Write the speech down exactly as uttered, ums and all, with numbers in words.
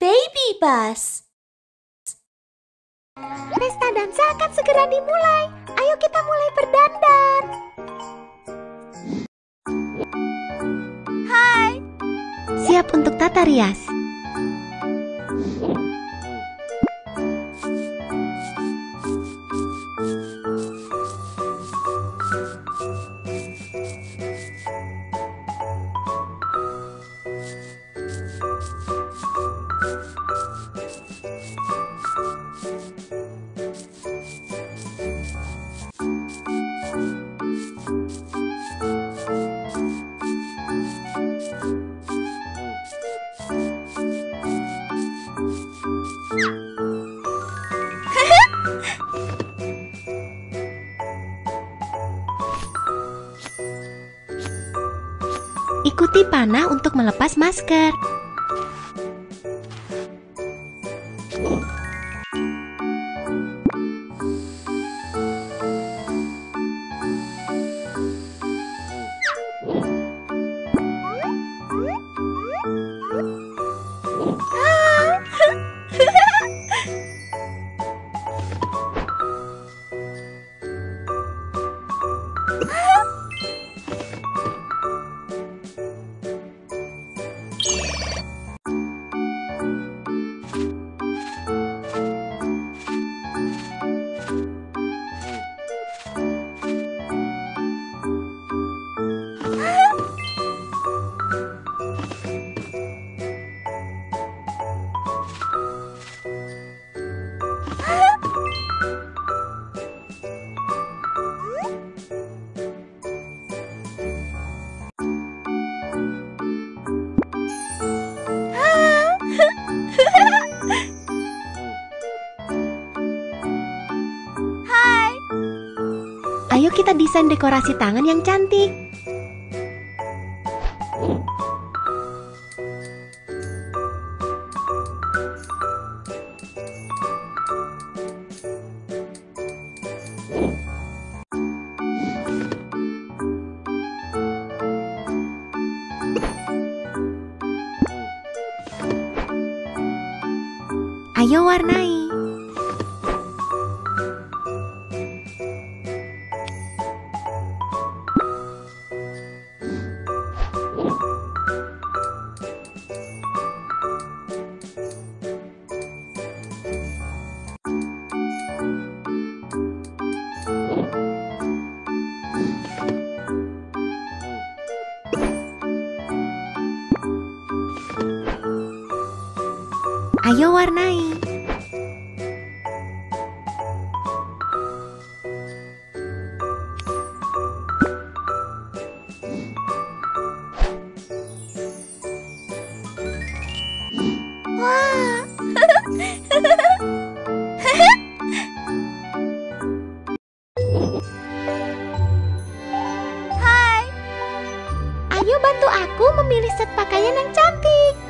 Baby Bus. Pesta dansa akan segera dimulai. Ayo kita mulai berdandan. Hai. Siap untuk tata rias. Ikuti panah untuk melepas masker. Ayo kita desain dekorasi tangan yang cantik. Ayo warnai. Ayo warnai. Wah. Hai. Ayo bantu aku memilih set pakaian yang cantik.